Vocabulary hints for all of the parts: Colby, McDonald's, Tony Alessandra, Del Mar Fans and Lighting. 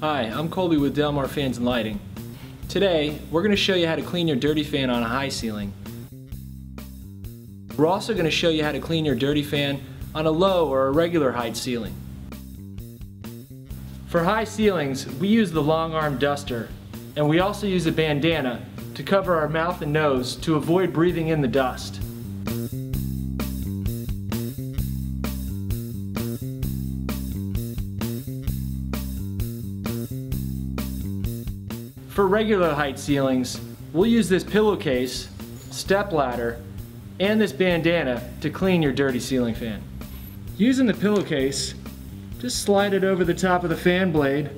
Hi, I'm Colby with Del Mar Fans and Lighting. Today, we're going to show you how to clean your dirty fan on a high ceiling. We're also going to show you how to clean your dirty fan on a low or a regular height ceiling. For high ceilings, we use the long arm duster, and we also use a bandana to cover our mouth and nose to avoid breathing in the dust. For regular height ceilings, we'll use this pillowcase, step ladder, and this bandana to clean your dirty ceiling fan. Using the pillowcase, just slide it over the top of the fan blade,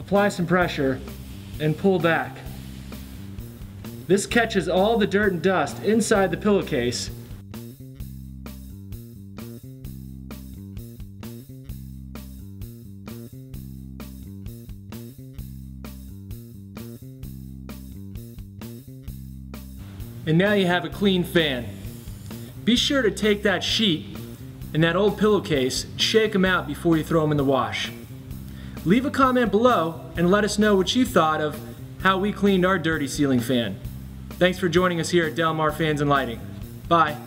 apply some pressure, and pull back. This catches all the dirt and dust inside the pillowcase. And now you have a clean fan. Be sure to take that sheet and that old pillowcase, shake them out before you throw them in the wash. Leave a comment below and let us know what you thought of how we cleaned our dirty ceiling fan. Thanks for joining us here at Del Mar Fans and Lighting. Bye.